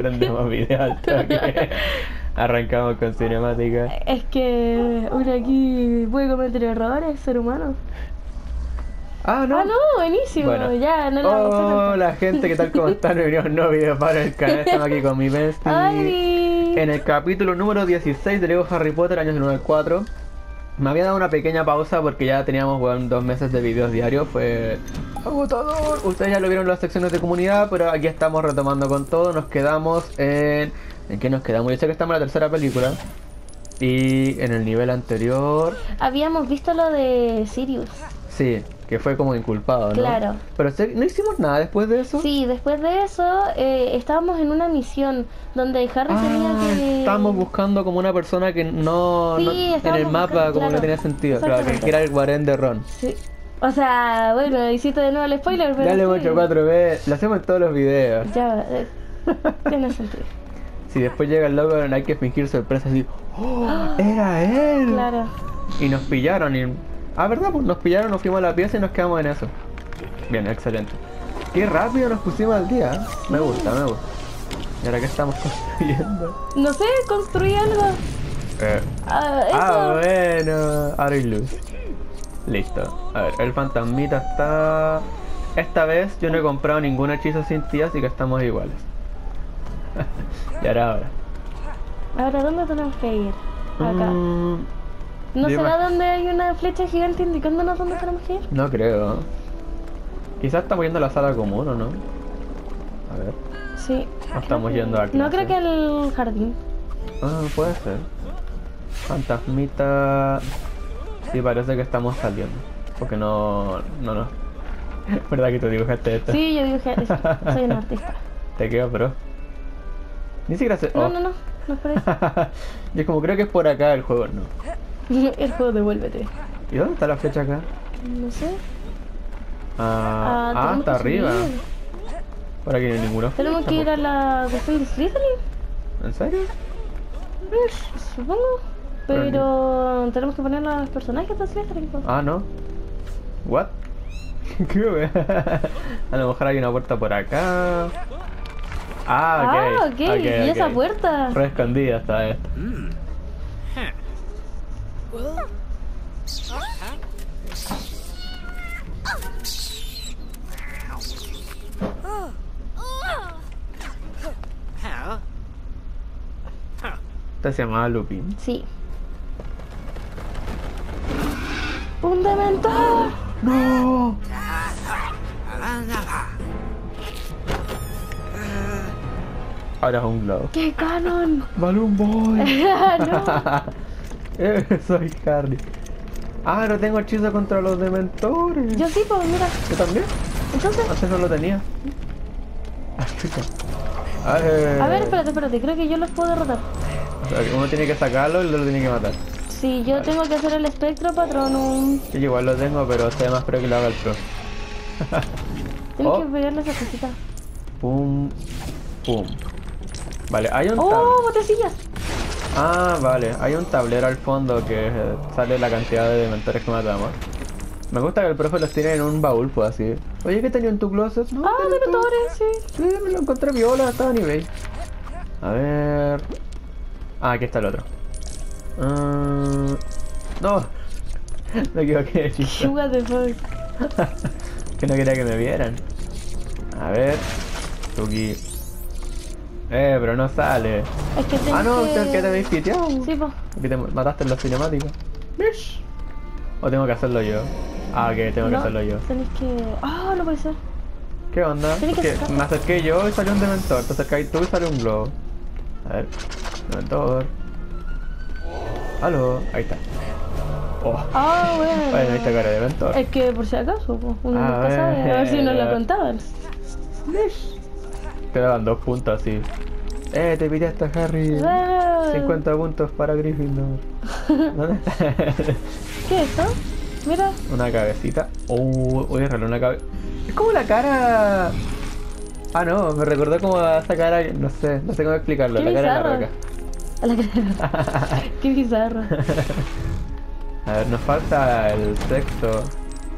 Prendemos video al toque. Arrancamos con cinemática. Es que uno aquí puede cometer errores, ser humano. Ah, no. Ah, no, buenísimo. Bueno. Ya, no lo vamos. Hola, gente, ¿qué tal? ¿Cómo están? Bienvenidos a un nuevo video para el canal. Estamos aquí con mi bestie. ¡Ay! En el capítulo número 16 de Lego Harry Potter, años del 1 al 4. Me había dado una pequeña pausa porque ya teníamos, bueno, 2 meses de videos diarios. Fue agotador. Ustedes ya lo vieron en las secciones de comunidad, pero aquí estamos retomando con todo. Nos quedamos en... ¿En qué nos quedamos? Yo sé que estamos en la tercera película. Y en el nivel anterior... habíamos visto lo de Sirius. Sí, que fue como inculpado, ¿no? Claro. Pero no hicimos nada después de eso. Sí, después de eso estábamos en una misión donde Harry tenía que... estábamos buscando como una persona que no... sí, no en el mapa buscando, como claro, no tenía sentido. Claro, que era el guarén de Ron. Sí. O sea, bueno, hiciste de nuevo el spoiler. Pero dale, 8-4B. Lo hacemos en todos los videos. Ya, tiene sentido. Si después llega el logo, hay que fingir sorpresa así. ¡Oh! ¡Era él! Claro. Y nos pillaron y... ah, verdad, pues nos pillaron, nos fuimos a la pieza y nos quedamos en eso. Bien, excelente. Qué rápido nos pusimos al día. Me gusta, me gusta. ¿Y ahora qué estamos construyendo? No sé, construí algo. Eso. Ah, bueno. Ahora hay luz. Listo. A ver, el fantasmita está... esta vez yo no he comprado ningún hechizo sin ti, así que estamos iguales. Y ahora. Ahora, ¿dónde tenemos que ir? Acá. ¿No será donde hay una flecha gigante indicándonos dónde tenemos que ir? No creo. Quizás estamos yendo a la sala común, ¿o no? A ver. Sí. No estamos yendo aquí. No creo que el jardín. Ah, puede ser. Fantasmita... sí, parece que estamos saliendo. Porque no. ¿Verdad que tú dibujaste esto? Sí, yo dibujé esto. Soy un artista. Te quedo, pero... ni siquiera se... oh. No es por eso. Yo como creo que es por acá el juego, ¿no? El juego, devuélvete. ¿Y dónde está la flecha acá? No sé. Ah, hasta arriba. Por aquí no hay ninguna flecha. Tenemos que ir a la cuestión de Slytherin. ¿En serio? Supongo. Pero tenemos que poner los personajes de Slytherin. Ah, no. What? ¿Qué? A lo mejor hay una puerta por acá. Ah, ok. Okay. ¿Y esa puerta? Re escondida está esta. ¿Esta se llamaba Lupin? Sí. ¡Un Dementor! ¡No! Ahora es un globo. ¡Qué canon! ¡Balloon Boy! ¡No! Soy Harry. Ah, no tengo hechizo contra los dementores. Yo sí, pues mira. ¿Yo también? Entonces. Antes no lo tenía. Ah, chico. A ver, espérate. Creo que yo los puedo derrotar. O sea, uno tiene que sacarlo y el otro tiene que matar. Sí, yo tengo que hacer el espectro Patronum. Sí, yo igual lo tengo, pero se ve más feo que lo haga el pro. Tienes que pegarle esa cosita. Pum, pum. Vale, hay un... ¡oh, botecillas! Ah, vale, hay un tablero al fondo que sale la cantidad de dementores que matamos. Me gusta que el profe los tiene en un baúl, pues así. Oye, ¿qué tenía en tu closet? No, ah, dementores, sí. Sí, me lo encontré viola, estaba en eBay. A ver... ah, aquí está el otro. No, me equivoqué, chicos. What the fuck. Que no quería que me vieran. A ver... Tuki. Pero no sale. Es que tengo... ah, no, que te habéis piteado. Sí, po. Que te mataste en los cinemáticos. Mish. ¿O tengo que hacerlo yo? Ah, ok, tengo que hacerlo yo. Tenés que... ah, no puede ser. ¿Qué onda? Porque me acerqué yo y salió un dementor. Te acercáis tú y salió un globo. A ver. Dementor. Aló. Ahí está. Oh. Ah, bueno. Bueno, ahí está cara de dementor. Es que por si acaso, po. Uno nunca sabe. A ver si nos lo contaban. Mish. Te daban 2 puntos así. Te pitaste a Harry. 50 puntos para Gryffindor. ¿Dónde está? ¿Qué es eso? Mira. Una cabecita. Uy, es una cabeza. Es como la cara... ah, no, me recordó como a esa cara, no sé cómo explicarlo. La cara de la roca. La cara de la roca. Qué bizarro. A ver, nos falta el sexto,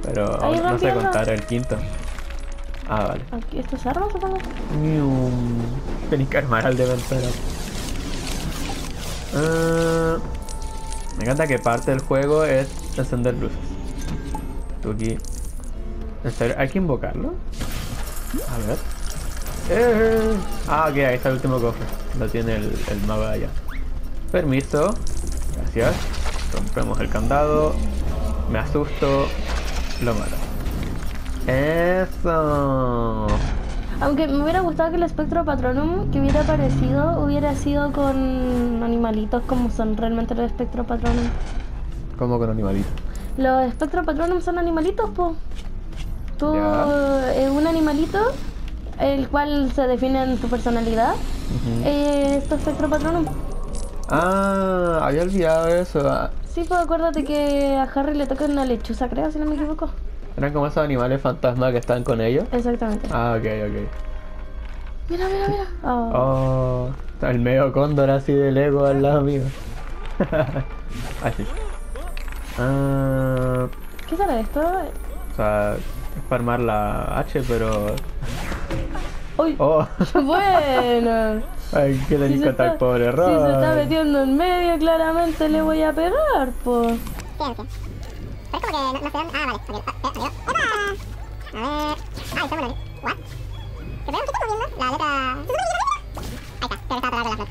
pero no sé contar el quinto. Ah, vale. Aquí, ¿esto es arma, supongo? Tenés que armar al Dementor. Me encanta que parte del juego es encender luces. Tú aquí. Hay que invocarlo. A ver. Ah, ok, ahí está el último cofre. Lo tiene el mago allá. Permiso. Gracias. Rompemos el candado. Me asusto. Lo mato. Eso. Aunque me hubiera gustado que el espectro Patronum que hubiera aparecido hubiera sido con animalitos como son realmente los espectro Patronum. ¿Cómo con animalitos? Los espectro Patronum son animalitos, po. Tú, un animalito, el cual se define en tu personalidad, es tu espectro Patronum. Ah, había olvidado eso. Sí, pues acuérdate que a Harry le toca una lechuza, creo, si no me equivoco. Eran como esos animales fantasmas que están con ellos. Exactamente. Ah, ok, ok. Mira, mira, mira. Oh, oh, el medio cóndor así de Lego al lado mío. Así. ¿Qué será esto? O sea, es para armar la H, pero... ¡Uy! Oh. ¡Bueno! Ay, ¿qué le dijo a tal pobre Ron? Si se está metiendo en medio, claramente le voy a pegar, po. Pero es como que no se dan... Ah, vale, ok. ¡Opa! A ver... Ah, está bueno. ¿What? ¿Qué estamos viendo? La letra... Ahí está, pero está para la flota.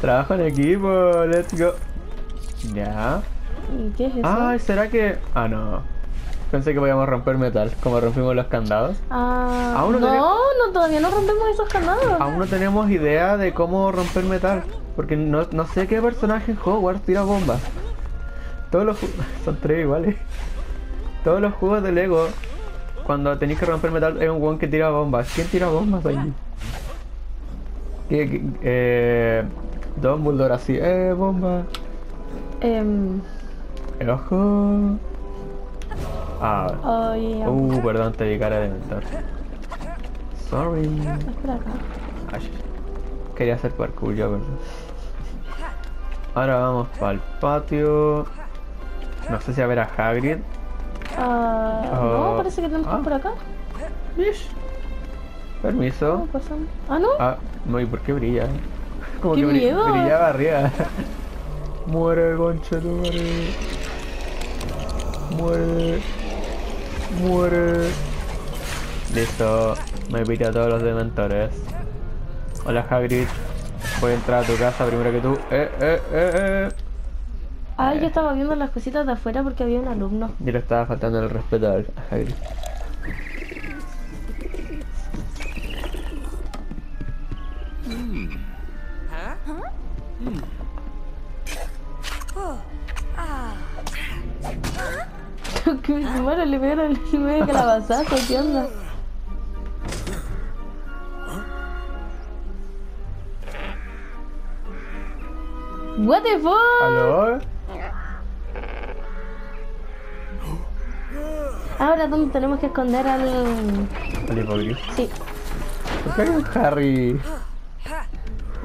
Trabajo en equipo, let's go. Ya. ¿Qué es eso? Ay, ¿será que...? Ah, no. Pensé que podíamos romper metal, como rompimos los candados. Ah... ¿Aún no, todavía no rompemos esos candados. Aún no tenemos idea de cómo romper metal. Porque no sé qué personaje en Hogwarts tira bombas. Todos los son tres iguales. Todos los juegos de Lego, cuando tenéis que romper metal, es un weón que tira bombas. ¿Quién tira bombas allí? Dumbledore así, bomba. El ojo. Ah, oh, yeah. Perdón, te di cara de mentor. Sorry. Ay, quería hacer parkour yo, perdón. Ahora vamos para el patio. No sé si a ver a Hagrid. No, parece que tenemos que ir por acá. Mish. Permiso. Ah, no. Ah, no, ¿y por qué brilla? Como ¿Qué que miedo? Brillaba arriba. Muere, concha, no muere. Muere. Muere. Listo. Me pide a todos los dementores. Hola, Hagrid. Voy a entrar a tu casa primero que tú. Ah, yo estaba viendo las cositas de afuera porque había un alumno. Yo le estaba faltando el respeto a Hagrid. Bueno, le pegaron el medio calabazazo, ¿qué onda? What the fuck? ¿Aló? Ahora, ¿dónde tenemos que esconder al hipogrifo? Sí. ¿Por qué hay un Harry?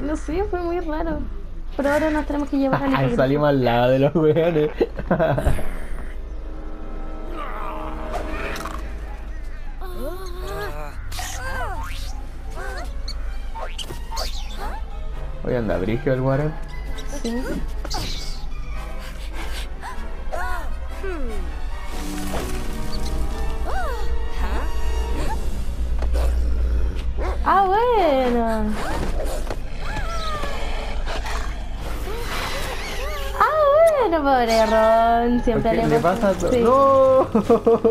No sé, fue muy raro. Pero ahora nos tenemos que llevar al hipogrifo. Salimos al lado de los weones. Hoy anda brigio el guarán. Sí. Ah, bueno. Ah, bueno, pobre Ron. Siempre le pasa todo. Sí. ¡No!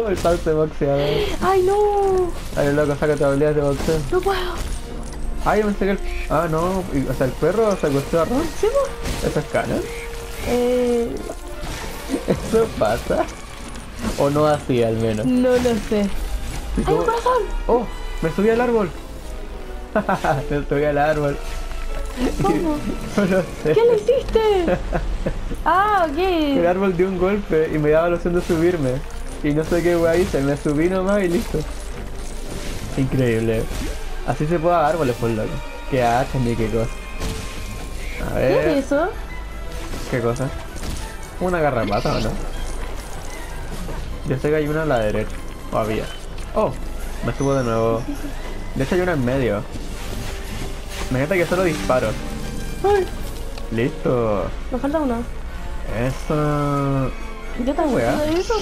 El salto de boxeador. ¡Ay, no! Ay, loco, saca tu habilidad de boxeo. ¡No puedo! Ay, me saqué el... Ah, no. O sea, el perro secuestró a Ron. ¿Sí, no? ¿Esas caras? ¿Eso pasa? ¿O no así, al menos? No lo sé. ¡Ay, un corazón! ¡Oh! ¡Me subí al árbol! Me subí al árbol. ¿Cómo? No lo sé. ¿Qué le hiciste? Ah, ok. El árbol dio un golpe y me daba la opción de subirme. Y no sé qué wea hice. Me subí nomás y listo. Increíble. Así se puede a árboles, por loco. Qué haces ni qué cosa. A ver... ¿Qué es eso? ¿Qué cosa? ¿Una garrapata o no? Yo sé que hay una a la derecha. ¿O había? Oh, me subo de nuevo. De hecho hay uno en medio. Imagínate que solo disparo. Ay. Listo. Nos falta uno. Eso... Yo también. Eso,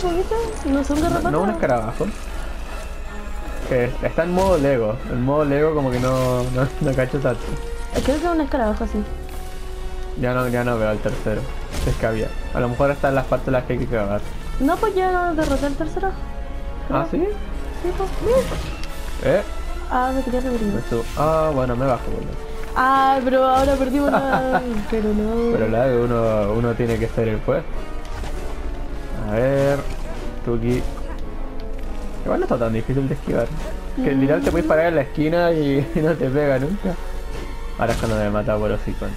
no son garrapatas. No, no un escarabajo. Que está en modo Lego. En modo Lego como que no cacho tanto. Creo que es un escarabajo así. Ya no veo el tercero. Si es que había. A lo mejor están las partes en las que hay que grabar. No, pues ya derroté el tercero. Creo. ¿Ah, sí? Sí, pues. Ah, me quería reunir. Ah, bueno, me bajo, bueno. Ah, pero ahora perdimos la... Pero no... Pero la de uno tiene que ser el juez. A ver... Tuki... Igual no está tan difícil de esquivar. Que el literal te puedes parar en la esquina y no te pega nunca. Ahora es cuando me mata por hocicón.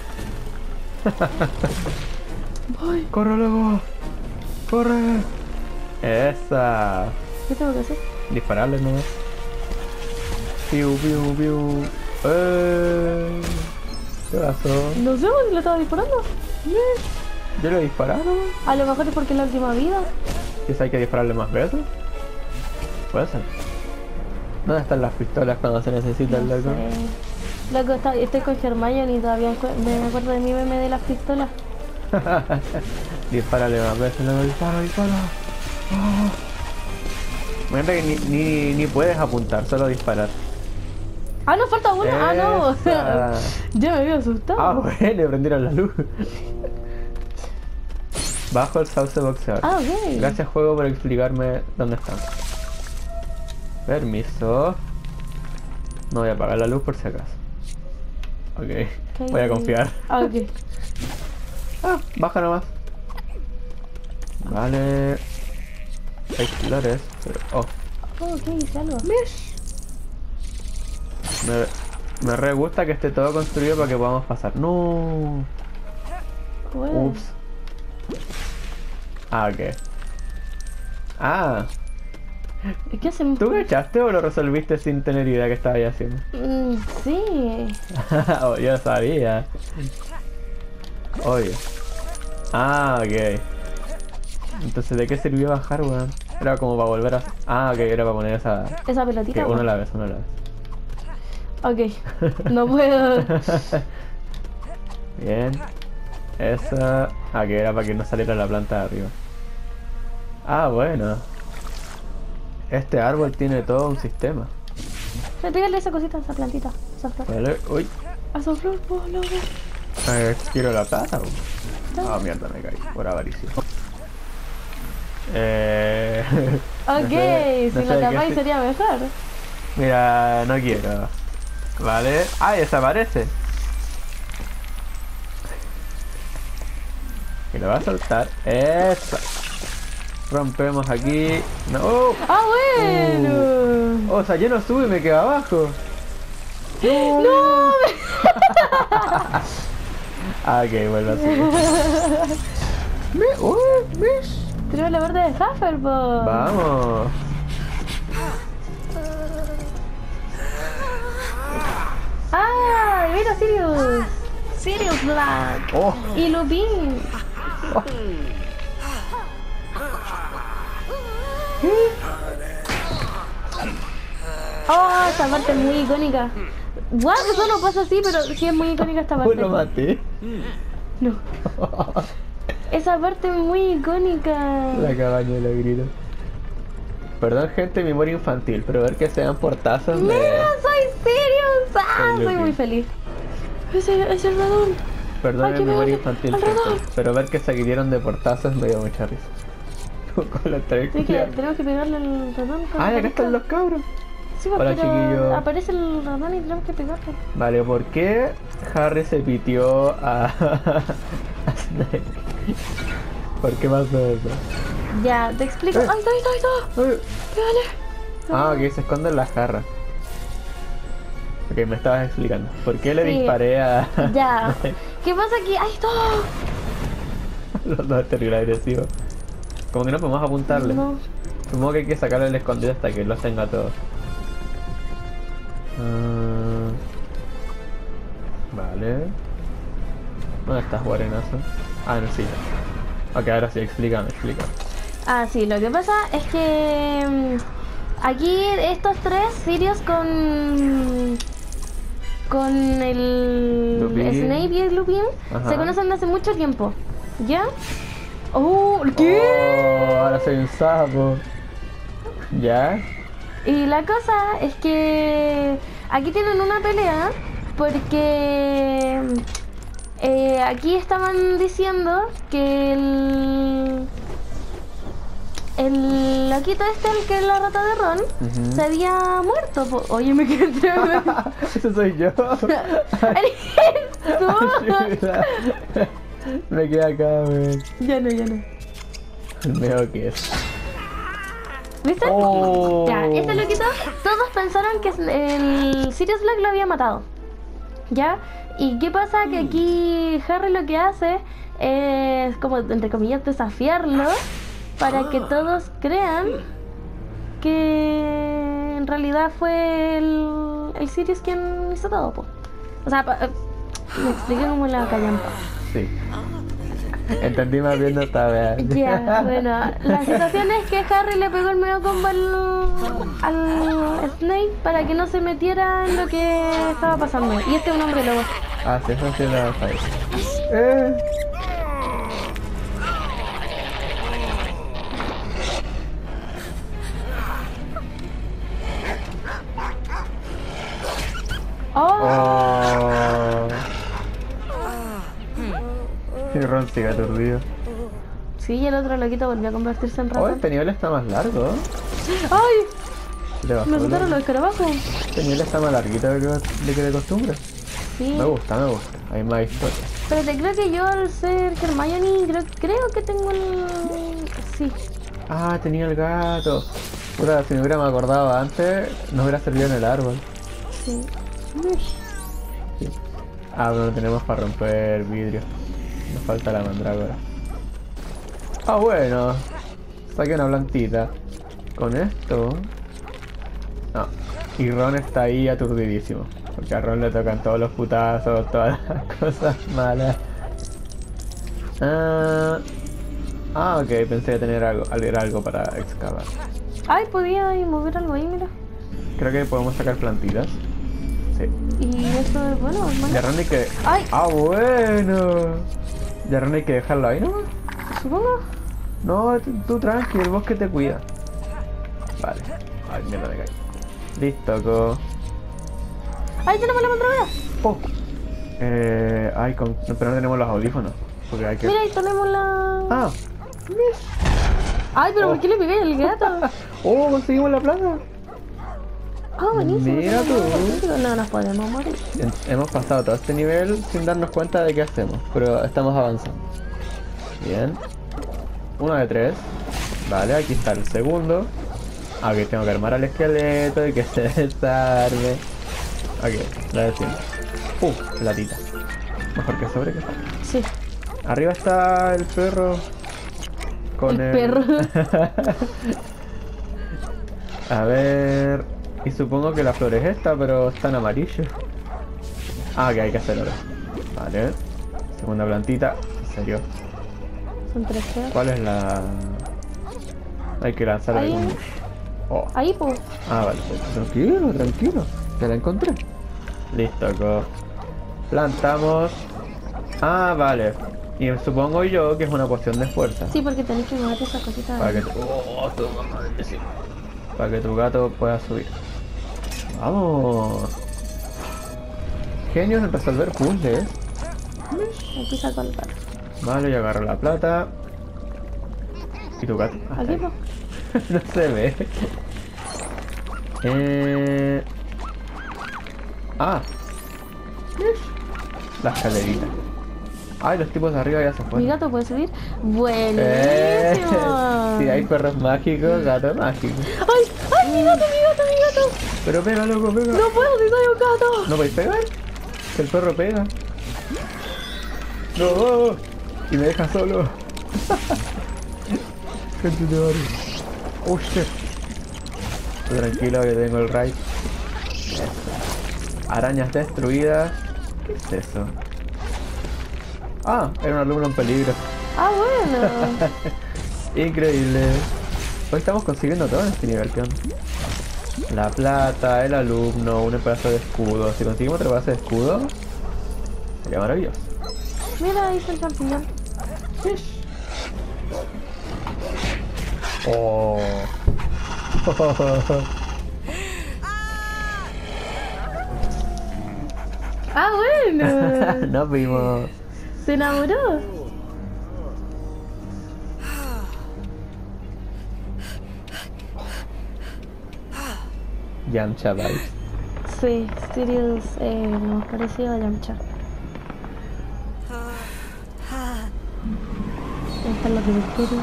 Voy. ¡Corre luego! ¡Corre! ¡Esa! ¿Qué tengo que hacer? Dispararle nomás. Piu, piu, piu. ¿Qué pasó? No sé, ¿lo estaba disparando? ¿Yo lo he disparado? A lo mejor es porque es la última vida. Quizá hay que dispararle más veces. Puede ser. ¿Dónde están las pistolas cuando se necesitan, no loco? Sé. Loco, estoy con Hermione y todavía me acuerdo de mi meme de las pistolas. Dispárale más veces, loco. Dispara. Oh. Mira que ni puedes apuntar, solo disparar. Ah, nos falta una. Esa. Ah, no. Ya me había asustado. Ah, bueno, le prendieron la luz. Bajo el sauce boxeador. Ah, ok. Gracias, juego, por explicarme dónde están. Permiso. No voy a apagar la luz por si acaso. Ok. Voy a confiar. Ah, ok. Ah, baja nomás. Vale. Hay flores, pero... Oh. Oh, ok, salvo. Mish. Me re gusta que esté todo construido para que podamos pasar. No. Pues... Ups. Ah, ok. Ah. ¿Qué hacen? ¿Tú cachaste o lo resolviste sin tener idea que estaba ya haciendo? Sí. Oh, yo sabía. Oye. Ah, ok. Entonces, ¿de qué sirvió bajar, weón? Era como para volver a... Ah, ok, era para poner esa... Esa pelotita. Que uno la ves. Ok, no puedo. Bien. Esa... Ah, que era para que no saliera la planta de arriba. Ah, bueno. Este árbol tiene todo un sistema. Pégale esa cosita, esa plantita. Esa flor. Vale. Uy. A su flor, por loco. Quiero la plata. Ah, mierda, me caí. Por avaricio. Ok, no sé, si lo tapáis sería mejor. Mira, no quiero. Vale. Ah, desaparece. Y lo va a soltar. Eso. Rompemos aquí. No. Oh. Ah, bueno. O sea, yo no subo y me quedo abajo. No. No. Ah, ok, vuelvo a subir. Tenemos la verde de Hufflepuff. Vamos. ¡Ah! ¡Mira, Sirius! ¡Sirius Black! Oh. ¡Y Lupin! Oh. ¡Oh! Esta parte es muy icónica. ¡Guau! Eso no pasa así, pero sí es muy icónica esta parte. ¿Lo maté? No. Esa parte es muy icónica. La cabaña de los gritos. Perdón, gente, mi memoria infantil, pero ver que se dan portazos. ¡Mira, soy Sirius! ¡Ah! Soy muy feliz. ¡Es el radón! Perdón, mi memoria infantil, gente, pero ver que se dieron de portazos me dio mucha risa. Con la trayectoria. Tenemos que pegarle al radón. ¡Ah, acá están los cabros! Sí, hola, chiquillos. Aparece el radón y tenemos que pegarle. Vale, ¿por qué Harry se pitió a Snape? ¿Por qué pasó eso? Ya, te explico. ¡Ay, ay, ay! Ah, que se esconde en la jarra. Ok, me estabas explicando. ¿Por qué le disparé a...? Ya. ¿Qué pasa aquí? ¡Ay, todo! Los dos terribles agresivos. Como que no podemos apuntarle. No. Supongo que hay que sacarle el escondido hasta que los tenga todos. Vale. ¿Dónde estás, guarenazo? Ah, no, sí. Ok, ahora sí, explícame. Ah, sí, lo que pasa es que Aquí estos tres, Sirius con el Lupin. Snape y el Lupin. Ajá. Se conocen hace mucho tiempo. ¿Ya? ¡Oh! ¿Qué? Oh, ahora soy un sapo. ¿Ya? Y la cosa es que aquí tienen una pelea porque aquí estaban diciendo que el loquito este, el que es la rata de Ron, se había muerto. Oye, me quedé tremendo. Eso soy yo. ¿Eres tú? Me quedé acá, wey. Ya no, ya no. Veo que es. ¿Viste? Oh. Ya, este loquito, todos pensaron que el Sirius Black lo había matado. ¿Ya? ¿Y qué pasa? Que aquí Harry lo que hace es, como entre comillas, desafiarlo para que todos crean que en realidad fue el Sirius quien hizo todo, po. O sea, me expliqué como la callampa. Sí. Entendí más bien, no estaba. Ya, bueno, la situación es que Harry le pegó el medio combo al Snape para que no se metiera en lo que estaba pasando. Y este es un hombre lobo. Ah, sí, eso sí lo va a hacer. Y Ron sigue aturdido. Sí, y el otro loquito volvió a convertirse en rata. Oh, este nivel está más largo. ¡Ay! Me gustaron los escarabajos. Este nivel está más larguito que de costumbre. Sí. Me gusta, me gusta. Hay más historia. Pero te creo que yo al ser Hermione creo que tengo el... Sí. Ah, tenía el gato. Puta, si me hubiera acordado antes, nos hubiera servido en el árbol. Sí. Sí. Ah, pero no tenemos para romper vidrio. Nos falta la mandrágora. Ah, bueno. Saqué una plantita. Con esto. No. Y Ron está ahí aturdidísimo. Porque a Ron le tocan todos los putazos, todas las cosas malas. Ah, ok. Pensé que tener algo para excavar. Ay, podía mover algo ahí, mira. Creo que podemos sacar plantitas. Sí. Y eso es bueno, hermano. Ya Ron hay que... ¡Ay! ¡Ah, bueno! ¿Ya Ron hay que dejarlo ahí nomás? ¿Supongo? No, tú tranqui, el bosque te cuida. Vale. Ay, mierda, me caí. Listo, co. ¡Ay, tenemos la mandrágora! ¡Oh! Ay, pero no tenemos los audífonos. Porque hay que... Mira, ahí tenemos la... ¡Ah! ¡Ay, pero por qué le pegué el gato! ¡Oh, conseguimos la plata! Ah, buenísimo. Mira tú. No nos podemos morir. Hemos pasado todo este nivel sin darnos cuenta de qué hacemos, pero estamos avanzando. Bien. 1 de 3. Vale, aquí está el segundo. Ok, tengo que armar al esqueleto y que se desarme. Ok, la decimos. Platita. Mejor que sobre que sobre. Sí. Arriba está el perro. Con el perro. A ver... Y supongo que la flor es esta, pero está en amarillo. Ah, que hay que hacer ahora. Vale. Segunda plantita. ¿En serio? Son 3. ¿Cuál es la...? Hay que lanzar ahí. Algún... Oh. Ahí, pues. Ah, vale. Tranquilo, tranquilo. Ya la encontré. Listo, co. Plantamos. Ah, vale. Y supongo yo que es una poción de fuerza. Sí, porque tenés que mover esa cosita. Para que... Oh, toma, madre. Para que tu gato pueda subir. ¡Vamos! Genios en resolver puzzles. Aquí saco el gato. Vale, yo agarro la plata. ¿Y tu gato? Ah, aquí, no se ve. Ah. La escalerita. Ay, los tipos de arriba ya se fueron. ¿Mi gato puede subir? Buenísimo. Si hay perros mágicos, gato mágico. ¡Ay! ¡Ay, mi gato, mi gato, mi gato! Pero pega, loco, pega. No puedo, si soy un gato. ¿No podéis pegar? El perro pega. No. Y me deja solo. Oh, shit. Tranquilo que tengo el raid. Arañas destruidas. ¿Qué es eso? Ah, era un alumno en peligro. Ah, bueno. Increíble. Hoy estamos consiguiendo todo en este nivel, ¿qué onda? La plata, el alumno, un pedazo de escudo. Si conseguimos otra base de escudo, sería maravilloso. Mira, ahí está el champiñón. Oh. Ah, bueno. Nos vimos. Se enamoró. Yamcha vibes. Sí, Sirius nos pareció a Yamcha.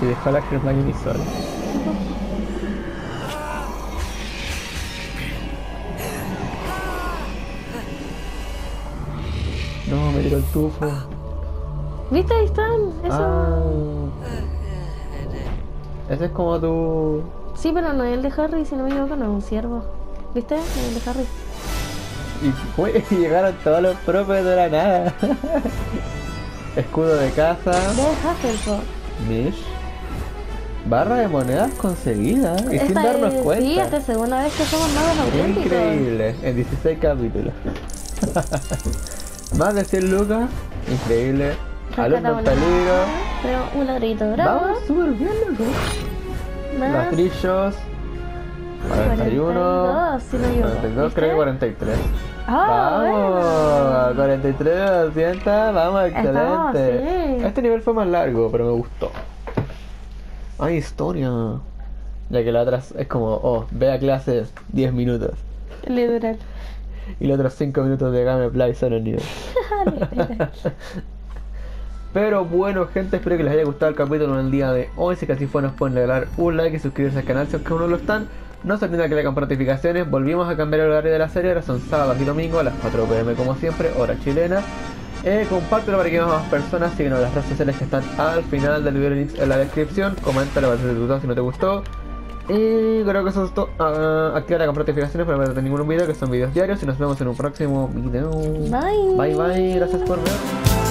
Y dejó a la Hermione sola. No, me tiró el tufo. ¿Viste? Ahí están. Eso. Ah. Ese es como tu... Sí, pero no es el de Harry, si no me equivoco, no es un ciervo. ¿Viste? El de Harry. Y fue, llegaron todos los propios de la nada. Escudo de casa. De Hufflepuff. Mish. Barra de monedas conseguida. Y esta sin darnos cuenta. Sí, esta es la segunda vez que somos magos auténticos. Increíble. En 16 capítulos. Más de 100 lucas. Increíble. Alumno en peligro. Tenemos un ladrito dorado. Vamos súper bien, loco. Más. Rastrillos. 41. 42, creo que 43. Oh, ¡vamos! Bueno. 43, 200, vamos, excelente. Estamos, sí. Este nivel fue más largo, pero me gustó. ¡Ay, historia! Ya que la otra es como, oh, ve a clase 10 minutos. Le duran. Y los otros 5 minutos de gameplay son el nivel. Pero bueno, gente, espero que les haya gustado el capítulo del día de hoy. Si así fue, nos pueden regalar un like y suscribirse al canal si aunque aún no lo están. No se olviden que la campana de notificaciones. Volvimos a cambiar el horario de la serie. Ahora son sábados y domingos a las 4 p.m. como siempre, hora chilena. Compártelo para que más personas. Síguenos en las redes sociales que están al final del video, links en la descripción. Coméntalo para que te gustó si no te gustó. Y creo que eso es todo. Activa la campana de notificaciones para no perderte ningún video, que son videos diarios. Y nos vemos en un próximo video. Bye. Bye, bye. Gracias por ver.